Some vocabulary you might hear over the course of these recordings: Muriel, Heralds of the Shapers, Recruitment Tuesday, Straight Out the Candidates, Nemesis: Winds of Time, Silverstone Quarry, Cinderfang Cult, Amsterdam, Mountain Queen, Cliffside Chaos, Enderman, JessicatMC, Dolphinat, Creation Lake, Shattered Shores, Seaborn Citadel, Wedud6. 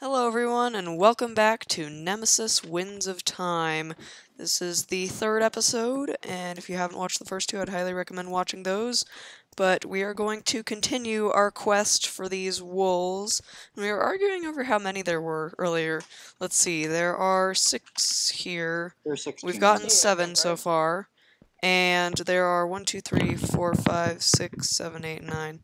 Hello everyone, and welcome back to Nemesis: Winds of Time. This is the third episode, and if you haven't watched the first two, I'd highly recommend watching those. But we are going to continue our quest for these wolves, and we were arguing over how many there were earlier. Let's see, there are 6 here. We've gotten 7 so far, and there are 1, 2, 3, 4, 5, 6, 7, 8, 9...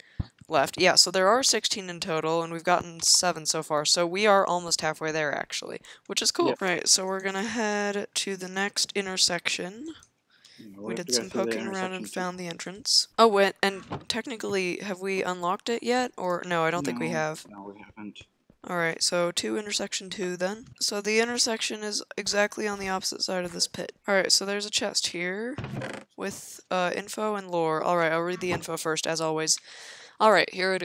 left. Yeah, so there are 16 in total, and we've gotten 7 so far, so we are almost halfway there, actually, which is cool. Yep. Right, so we're gonna head to the next intersection. We did some poking around and found the entrance. Oh, wait, and technically, have we unlocked it yet? Or, no, I don't think we have. No, we haven't. Alright, so to intersection 2, then. So the intersection is exactly on the opposite side of this pit. Alright, so there's a chest here with info and lore. Alright, I'll read the info first, as always. Alright, here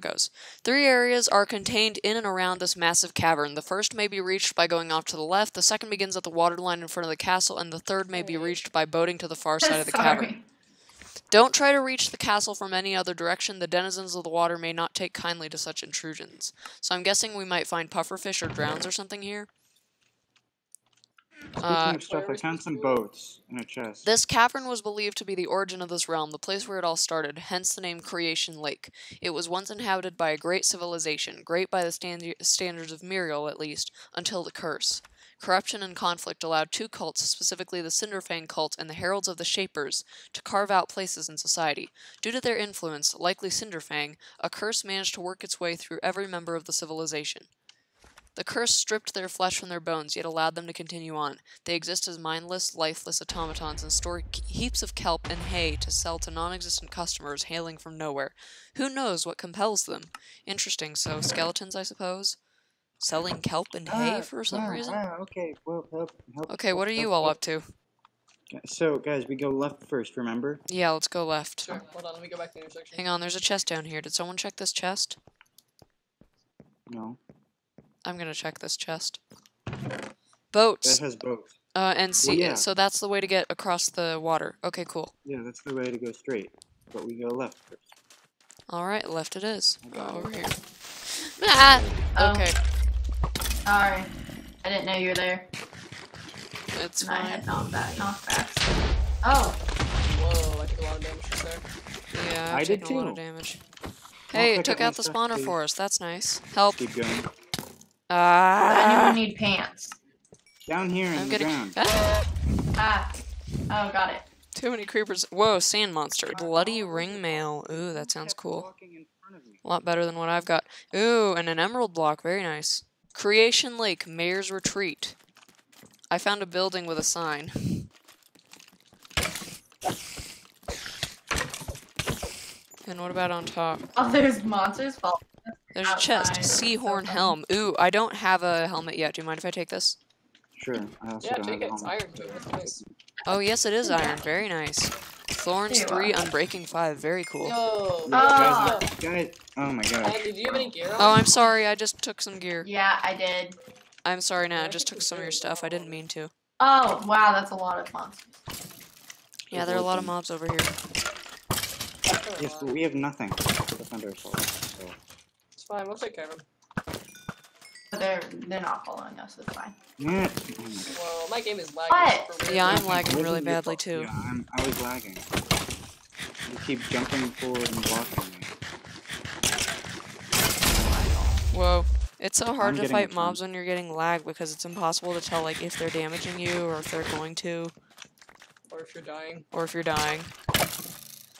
goes. 3 areas are contained in and around this massive cavern. The first may be reached by going off to the left, the second begins at the waterline in front of the castle, and the third may be reached by boating to the far side of the cavern. Don't try to reach the castle from any other direction. The denizens of the water may not take kindly to such intrusions. So I'm guessing we might find pufferfish or drowns or something here. Speaking of stuff, I found some boats in a chest. This cavern was believed to be the origin of this realm, the place where it all started, hence the name Creation Lake. It was once inhabited by a great civilization, great by the standards of Muriel, at least, until the curse. Corruption and conflict allowed 2 cults, specifically the Cinderfang Cult and the Heralds of the Shapers, to carve out places in society. Due to their influence, likely Cinderfang, a curse managed to work its way through every member of the civilization. The curse stripped their flesh from their bones, yet allowed them to continue on. They exist as mindless, lifeless automatons and store heaps of kelp and hay to sell to non-existent customers hailing from nowhere. Who knows what compels them? Interesting, so skeletons, I suppose? Selling kelp and hay for some reason? Okay, well, what are you all up to? So, guys, we go left first, remember? Yeah, let's go left. Sure, hold on, let me go back to the intersection. Hang on, there's a chest down here. Did someone check this chest? No. I'm gonna check this chest. Boats. That has boats. And see, well, yeah. So that's the way to get across the water. Okay, cool. Yeah, that's the way to go straight, but we go left first. All right, left it is. Over here. Ah. Okay. Sorry, I didn't know you were there. It's fine. I had knocked fast. Oh. Whoa! I took a lot of damage just there. Yeah, I did too. A lot of damage. Hey, it took out the spawner for us. That's nice. Help. Keep going. Anyone need pants? Down here in the ground. Oh, got it. Too many creepers. Whoa, sand monster. Bloody ringmail. Ooh, that sounds cool. A lot better than what I've got. Ooh, and an emerald block. Very nice. Creation Lake, Mayor's Retreat. I found a building with a sign. And what about on top? Oh, there's monsters falling. There's a chest. Seahorn helm. Ooh, I don't have a helmet yet. Do you mind if I take this? Sure. Yeah, take it. It's iron. That's nice. Oh, yes, it is iron. Very nice. Thorns 3, Unbreaking 5. Very cool. Yo. Oh. Guys. Oh, my God. Did you have any gear on? Oh, I'm sorry. I just took some gear. Yeah, I did. I'm sorry now. I just took some of your stuff. I didn't mean to. Oh, wow. That's a lot of mobs. Yeah, there are a lot of mobs over here. Yes, but we have nothing to defend ourselves. Fine, we'll take care of them. They're not following us, it's fine. Well, my game is lagging. What? Yeah, I'm lagging really badly too. Yeah, I was lagging. You keep jumping forward and blocking me. Whoa. It's so hard to fight mobs when you're getting lagged because it's impossible to tell like if they're damaging you or if they're going to. Or if you're dying.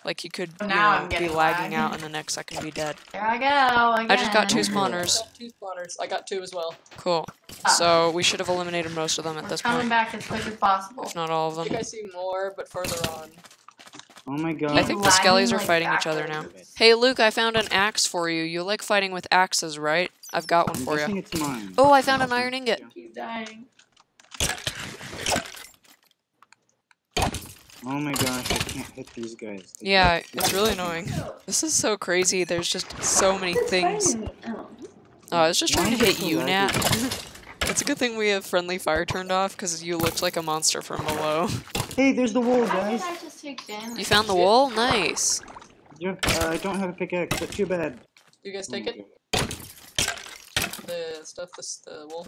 Like, you could be lagging out, and the next second be dead. There I go, again. I just got 2 spawners. I got 2 as well. Cool. So, we should have eliminated most of them at this point. Coming back as quick as possible. If not all of them. I think I see more, but further on. Oh my god. I think the skellies are fighting each other now. Hey, Luke, I found an axe for you. You like fighting with axes, right? I've got one for you. Oh, I found an iron ingot. Keep dying. Oh my gosh, I can't hit these guys. Yeah, it's really annoying. This is so crazy, there's just so many things. Oh, I was just trying to hit you, Nat. It's a good thing we have friendly fire turned off, because you looked like a monster from below. Hey, there's the wool, guys. You found the wool? Nice. I don't have a pickaxe, but too bad. You guys take it? the stuff, the wool?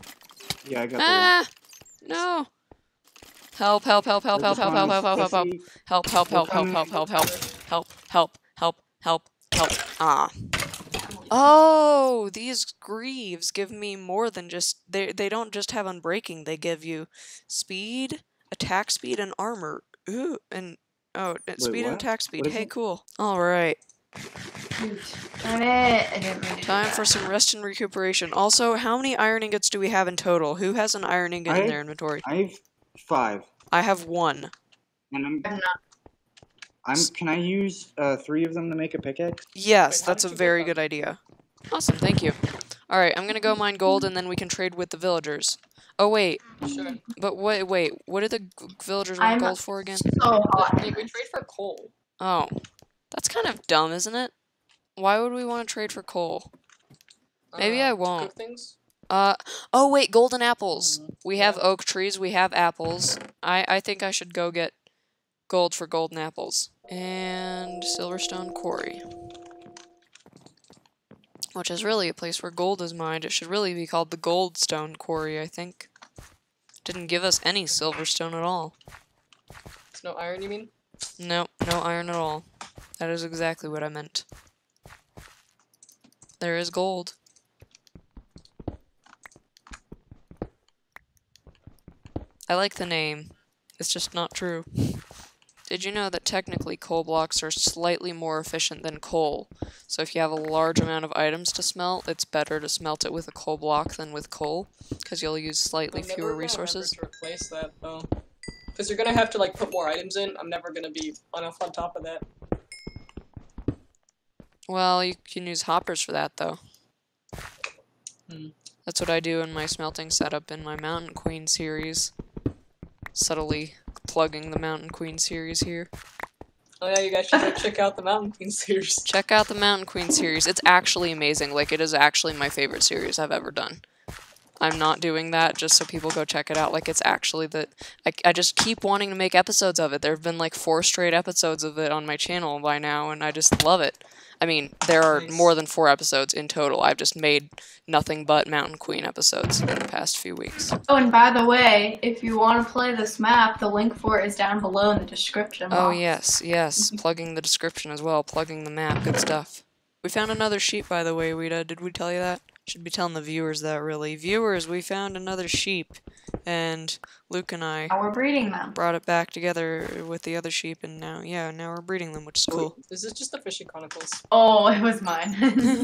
Yeah, I got the wool. No! Help, help, help, help, help, help, help, help, help, help, help, help, help, help, help, help, help, help, help, help, help, help, ah. Oh, these greaves give me more than just, they don't just have unbreaking, they give you speed, attack speed, and armor. Ooh, and, oh, speed and attack speed. Hey, cool. Alright. Darn it, I didn't really Time for some rest and recuperation. Also, how many iron ingots do we have in total? Who has an iron ingot in their inventory? I've 5. I have 1. And I'm can I use 3 of them to make a pickaxe? Yes, that's a very good idea. Awesome, thank you. Alright, I'm gonna go mine gold and then we can trade with the villagers. Oh wait. Sure. But wait, what did the villagers want gold for again? So hot. We trade for coal. Oh. That's kind of dumb, isn't it? Why would we want to trade for coal? Maybe I won't. Oh wait, golden apples. We have oak trees, we have apples. I think I should go get gold for golden apples. And Silverstone Quarry. Which is really a place where gold is mined. It should really be called the Goldstone Quarry, I think. Didn't give us any silverstone at all. There's no iron, you mean? No, no iron at all. That is exactly what I meant. There is gold. I like the name. It's just not true. Did you know that technically coal blocks are slightly more efficient than coal? So if you have a large amount of items to smelt, it's better to smelt it with a coal block than with coal, because you'll use slightly fewer resources. I'm never gonna remember to replace that, though. Because you're gonna have to, like, put more items in. I'm never gonna be enough on top of that. Well, you can use hoppers for that, though. Hmm. That's what I do in my smelting setup in my Mountain Queen series. Subtly plugging the Mountain Queen series here. Oh yeah, you guys should go check out the Mountain Queen series. Check out the Mountain Queen series. It's actually amazing. Like, it is actually my favorite series I've ever done. I'm not doing that just so people go check it out. Like, it's actually the... I just keep wanting to make episodes of it. There have been, like, 4 straight episodes of it on my channel by now, and I just love it. I mean, there are more than 4 episodes in total. I've just made nothing but Mountain Queen episodes in the past few weeks. Oh, and by the way, if you want to play this map, the link for it is down below in the description box. Oh, yes, yes. Plugging the description as well. Plugging the map. Good stuff. We found another sheep, by the way, Weta. Did we tell you that? Should be telling the viewers that, really. Viewers, we found another sheep, and Luke and I now we're breeding them. Brought it back together with the other sheep, and now, yeah, now we're breeding them, which is cool. Wait, is this just the Fishing Chronicles? Oh, it was mine.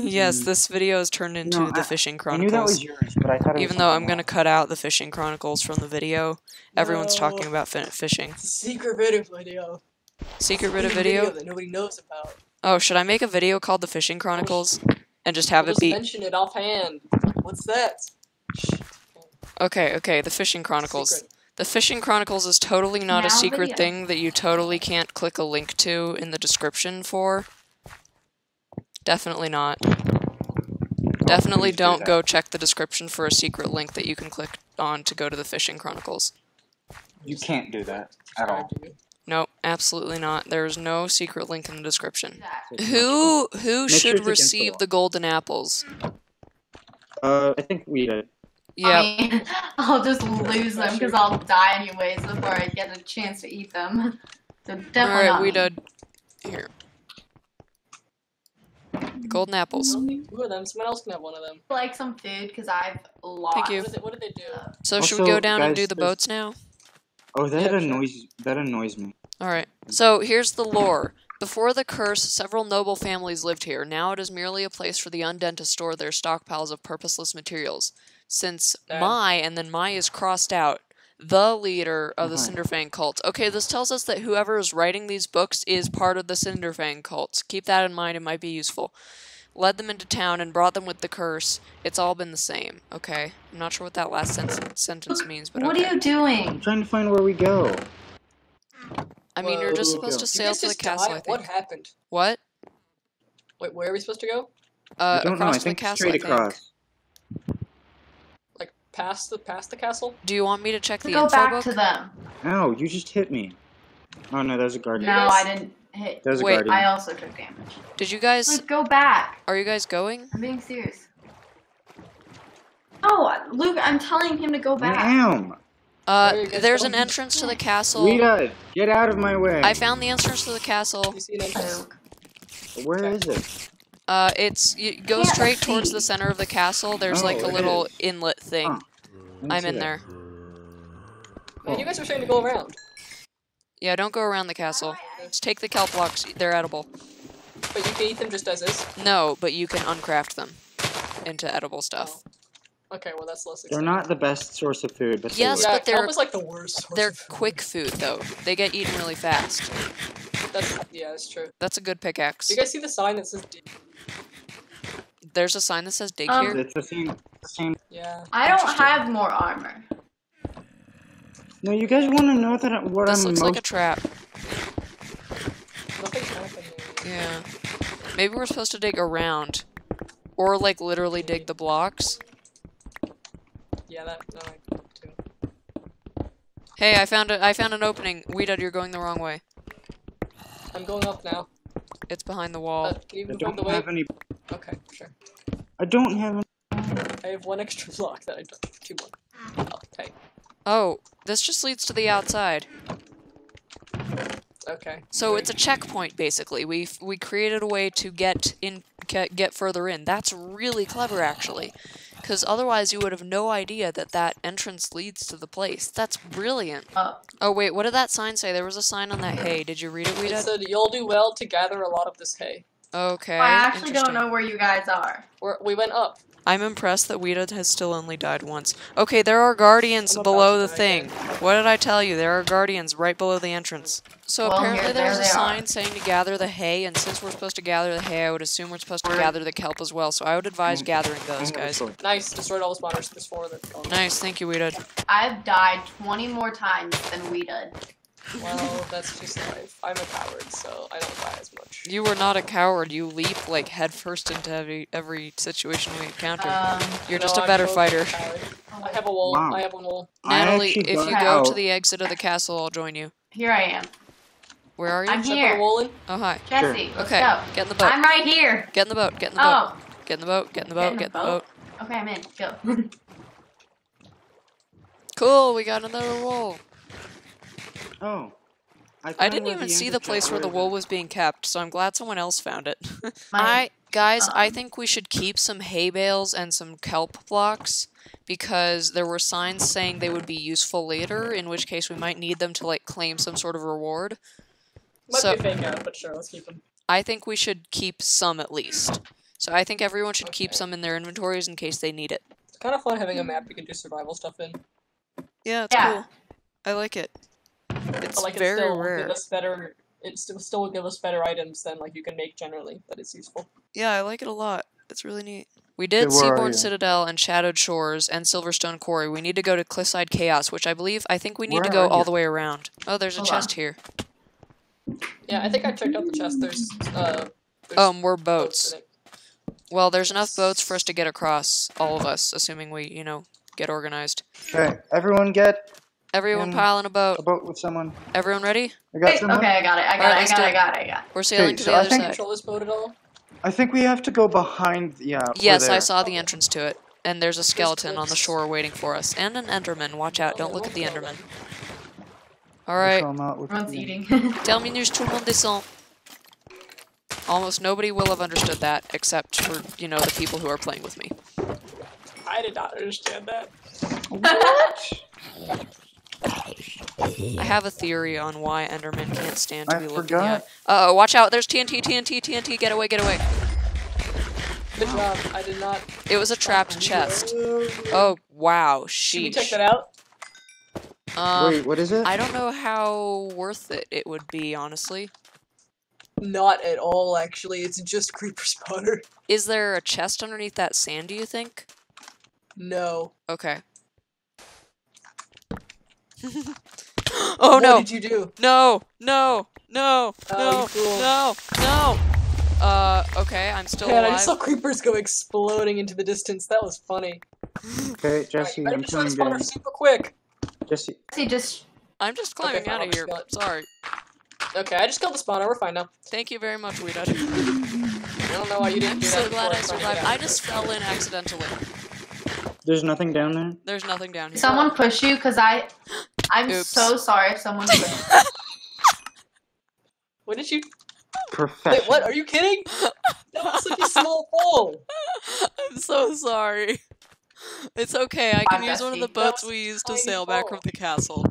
Yes, this video has turned into the Fishing Chronicles. I knew that was yours, but I thought it was I'm going to cut out the Fishing Chronicles from the video. Everyone's talking about fishing. It's a secret video. Secret video that nobody knows about. Oh, should I make a video called the Fishing Chronicles? And just have it be... mention it offhand. What's that? Okay, okay, the Fishing Chronicles. Secret. The Fishing Chronicles is totally not a secret thing that you totally can't click a link to in the description for. Definitely not. Definitely don't go check the description for a secret link that you can click on to go to the Fishing Chronicles. You can't do that at all. Nope, absolutely not. There is no secret link in the description. Who should receive the golden apples? I think we did. Yeah. I mean, I'll just lose them because I'll die anyways before I get a chance to eat them. So definitely. All right, we did. Here. Golden apples. Two of them. Someone else can have one of them. Like some food because I've lost. Thank you. What did they do? So also, should we go down and do the boats now? Oh, that annoys me. Alright, so here's the lore. Before the curse, several noble families lived here. Now it is merely a place for the undead to store their stockpiles of purposeless materials. Since Mai, and then Mai is crossed out, the leader of the Cinderfang Cult. Okay, this tells us that whoever is writing these books is part of the Cinderfang Cult. Keep that in mind, it might be useful. Led them into town and brought them with the curse. It's all been the same. Okay. I'm not sure what that last sentence means, but what are you doing? I'm trying to find where we go. I mean, you're just supposed to sail to the castle, I think. What happened? What? Wait, where are we supposed to go? Across the castle, I think. Like, past the castle? Do you want me to check the info book? Go back to them. No, you just hit me. Oh, no, there's a guardian. No, I didn't. Hey, wait, I also took damage. Did you guys... Let's go back. Are you guys going? I'm being serious. Luke, I'm telling him to go back. I am. There's an entrance to the castle. Rita, get out of my way. I found the entrance to the castle. You see an entrance? Where is it? It's you go straight towards the center of the castle. There's like a little inlet thing. Huh. I'm in there. Man, you guys are trying to go around. Yeah, don't go around the castle. Just take the kelp blocks. They're edible. But you can eat them just as is? No, but you can uncraft them into edible stuff. Oh. Okay, well that's less exciting. They're not the best source of food, but yes, but they're almost like the worst source of food. They're quick food though. They get eaten really fast. That's that's true. That's a good pickaxe. Do you guys see the sign that says dig? There's a sign that says dig here? It's the same. Yeah. I don't have more armor. No, you guys want to know that what I'm most- This looks like a trap. Nothing's happening. Yeah. Maybe we're supposed to dig around. Or, like, literally dig the blocks. Yeah, that I could too. Hey, I found an opening. Wedud, you're going the wrong way. I'm going up now. It's behind the wall. Can you move the way? I don't have any- Okay, sure. I don't have any- I have one extra block that I don't have. 2 more. Okay. Oh, this just leads to the outside. Okay. So it's a checkpoint, basically. We created a way to get further in. That's really clever, actually, because otherwise you would have no idea that entrance leads to the place. That's brilliant. Oh wait, what did that sign say? There was a sign on that hay. Did you read it, Wedud? It said you'll do well to gather a lot of this hay. Okay. Well, I actually don't know where you guys are. We went up. I'm impressed that Wedud has still only died once. Okay, there are guardians below the thing. What did I tell you? There are guardians right below the entrance. So apparently there's a sign saying to gather the hay, and since we're supposed to gather the hay, I would assume we're supposed to gather the kelp as well, so I would advise gathering those, guys. Nice, destroyed all the spawners. There's 4 of them. Nice, thank you, Wedud. I've died 20 more times than Wedud. Well, that's just life. I'm a coward, so I don't die as much. You were not a coward. You leap, like, headfirst into every situation we encounter. You're just a better fighter. I have a wool. Wow. I have a wool. Natalie, if you go to the exit of the castle, I'll join you. Here I am. Where are you? I'm here. Oh, hi. Jessie, sure. Okay, go. Get in the boat. I'm right here. Get in the boat. Get in the boat. Get in the boat. Get in the boat. Get in the boat. Okay, I'm in. Go. Cool, we got another wool. Oh. I didn't even see the place where the wool was being kept, so I'm glad someone else found it. I think we should keep some hay bales and some kelp blocks, because there were signs saying they would be useful later, in which case we might need them to, like, claim some sort of reward. Might be fake out, but sure, let's keep them. I think we should keep some, at least. So I think everyone should keep some in their inventories in case they need it. It's kind of fun having a map you can do survival stuff in. Yeah, it's cool. I like it. It's like very rare. It still will give us better items than like you can make generally, but it's useful. Yeah, I like it a lot. It's really neat. We did Seaborn Citadel and Shattered Shores and Silverstone Quarry. We need to go to Cliffside Chaos, which I think we need to go all the way around. Oh, there's a chest here. Yeah, I think I checked out the chest. There's more boats. Well, there's enough boats for us to get across, all of us, assuming we, you know, get organized. Okay, everyone Everyone pile in a boat. A boat with someone. Everyone ready? I got someone. Okay, I got it. I got it. We're sailing to the other side. Control this boat at all? I think we have to go behind. Yeah. Yes, I saw the entrance to it, and there's a skeleton on the shore waiting for us, and an Enderman. Watch out! Don't look at the Enderman. All right. Everyone's eating. Terminus tout le monde descend. Almost nobody will have understood that, except for the people who are playing with me. I did not understand that. What? I have a theory on why Enderman can't stand to be looked at. Uh-oh, watch out, there's TNT, TNT, TNT, get away, get away. Good job, I did not... It was a trapped chest. Oh, wow, sheesh. Should we check that out? Wait, what is it? I don't know how worth it would be, honestly. Not at all, actually, it's just creeper spawner. Is there a chest underneath that sand, do you think? No. Okay. Oh no! What did you do? No! No! No! No! No! No! Okay, I'm still alive. Man, I just saw creepers go exploding into the distance. That was funny. Okay, Jessie, I'm coming down. Super quick! Jessie. I'm just climbing out of here. Sorry. Okay, I just killed the spawner. We're fine now. Thank you very much, Wedud. I don't know why you didn't do that. I'm so glad I survived. I just fell in accidentally. There's nothing down there? There's nothing down here. Someone push you, because I'm Oops. So sorry if someone pushed. What did you... Perfection. Wait, what? Are you kidding? That was such a small hole. I'm so sorry. It's okay, I can use one of the boats we used to sail back from the castle.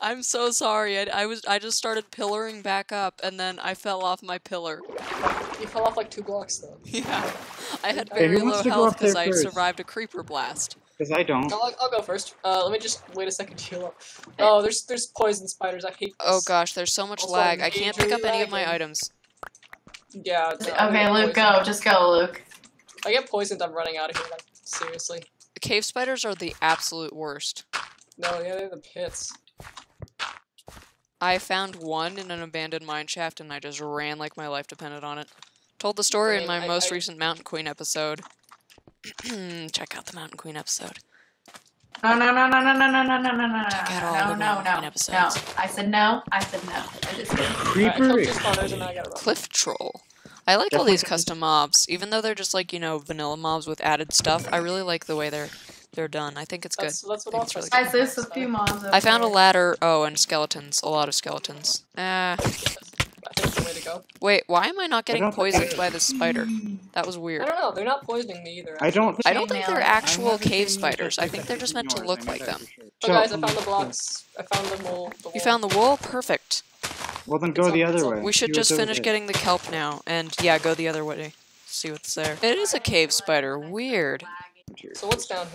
I'm so sorry, I just started pillaring back up, and then I fell off my pillar. You fell off like 2 blocks, though. Yeah. I had very low health because I survived a creeper blast. Because I don't. I'll go first. Let me just wait a second to heal up. Oh, there's poison spiders, I hate this. Oh gosh, there's so much lag, I can't pick up any of my items. Yeah. Okay, Luke, go. Just go, Luke. If I get poisoned, I'm running out of here, like, seriously. Cave spiders are the absolute worst. No, yeah, they're the pits. I found one in an abandoned mineshaft, and I just ran like my life depended on it. Told the story in my most recent Mountain Queen episode. Check out the Mountain Queen episode. No. Check out all the Mountain Queen episodes. No, I said no. I just didn't. Cliff Troll. I like all these custom mobs, even though they're just like, you know, vanilla mobs with added stuff. I really like the way they're done. I think it's good. That's what it's really good. Guys, there's a few mobs. I found a ladder. Oh, and skeletons. A lot of skeletons. I think the way to go. Wait, why am I not getting poisoned by this spider? That was weird. I don't know. They're not poisoning me either. I don't think they're actual cave spiders. I think they're just meant to look like them. Oh, guys, I found the blocks. I found the wool. You found the wool? Perfect. Well, then go the other way. We should just finish getting the kelp now, and yeah, go the other way. See what's there. It is a cave spider. Weird. So what's down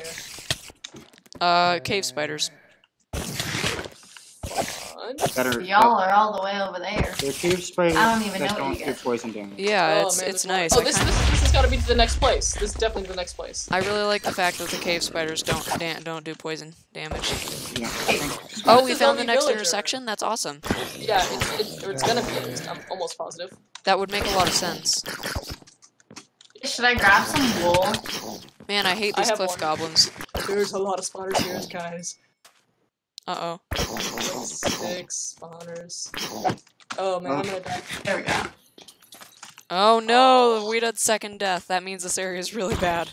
here? Cave spiders. Y'all are all the way over there. They're cave spiders. I don't even know what you get. Poison damage. Yeah, it's nice. Oh, this has got to be the next place. This is definitely the next place. I really like the fact that the cave spiders don't do poison damage. Yeah. Oh, we found the next intersection? That's awesome. Yeah, it's gonna be. I'm almost positive. That would make a lot of sense. Should I grab some wool? Man, I hate these cliff goblins. There's a lot of spawners here, guys. Uh-oh. 6 spawners. Oh, man, I'm gonna die. There we go. Oh, no! We did second death. That means this area is really bad.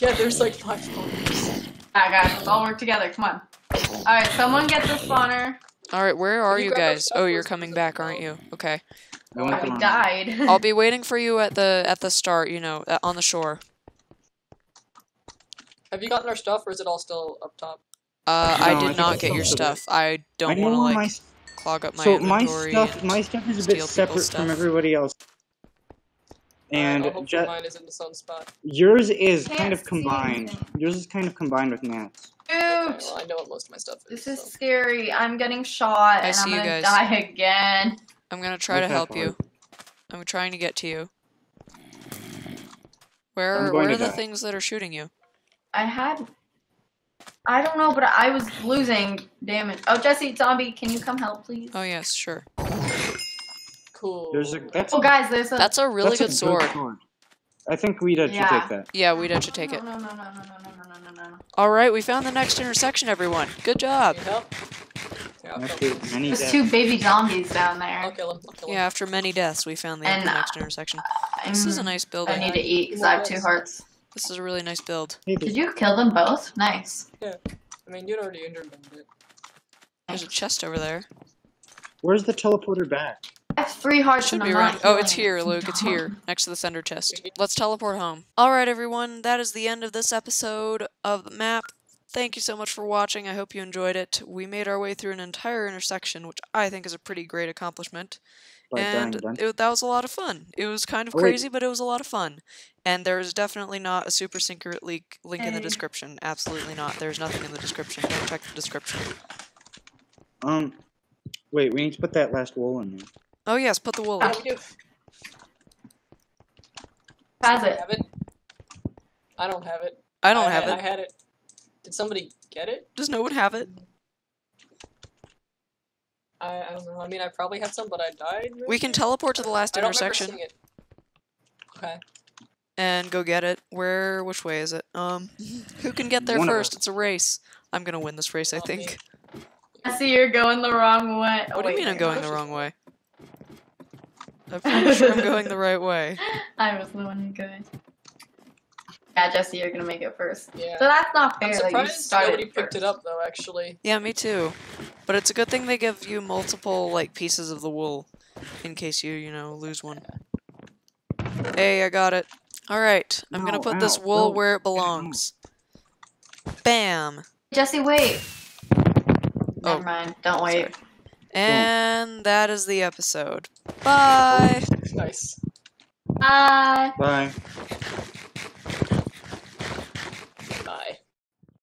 Yeah, there's like 5 spawners. Alright, guys, let's all work together. Come on. Alright, someone get the spawner. Alright, where are you guys? Oh, you're coming back, aren't you? Okay. I died. I'll be waiting for you at the start, you know, on the shore. Have you gotten our stuff, or is it all still up top? I did not get your stuff. I don't want to, like, clog up my inventory. So my stuff is a bit separate from everybody else. And mine is in the same spot. Yours is kind of combined. Yours is kind of combined with Nat's. Dude! Okay, well, I know what most of my stuff is. This is scary. I'm getting shot, and I'm gonna die again. I'm gonna try to help you. I'm trying to get to you. Where are the things that are shooting you? I don't know, but I was losing damage. Oh, Jesse, zombie, can you come help, please? Oh, yes, sure. Cool. Oh, guys, there's a... That's a really good sword. I think Wedud should take that. Yeah, Wedud should take it. No. Alright, we found the next intersection, everyone. Good job. There's 2 baby zombies down there. Okay, yeah, after many deaths, we found the next intersection. This is a nice building. I need to eat, because I have 2 hearts. This is a really nice build. Did you kill them both? Nice. Yeah. I mean, you'd already injured them, but... There's a chest over there. Where's the teleporter back? I have 3 hearts and I'm not healing. Oh, it's here, Luke. It's here. Next to the sender chest. Let's teleport home. Alright, everyone. That is the end of this episode of the map. Thank you so much for watching. I hope you enjoyed it. We made our way through an entire intersection, which I think is a pretty great accomplishment. And that was a lot of fun. It was kind of crazy, but it was a lot of fun. And there is definitely not a super secret link in the description. Absolutely not. There's nothing in the description. Don't check the description. Wait, we need to put that last wool in there. Oh yes, put the wool in. Has it? I don't have it. I don't have it. I had it. Did somebody get it? Does no one have it? I don't know. I mean, I probably had some, but I died. Really? We can teleport to the last intersection. I don't remember seeing it. Okay. And go get it. Which way is it? Who can get there first? It's a race. I'm gonna win this race, I think. I see you're going the wrong way. What do you mean I'm going the wrong way? I'm pretty sure I'm going the right way. I was the one who going. Yeah, Jesse, you're gonna make it first. Yeah. So that's not fair. I'm surprised nobody picked it up, though, actually. Yeah, me too. But it's a good thing they give you multiple, like, pieces of the wool in case you, you know, lose one. Yeah. Hey, I got it. Alright, I'm gonna put this wool where it belongs. Bam! Jesse, wait! Never mind, don't wait. Sorry. And that is the episode. Bye! Nice. Bye! Bye.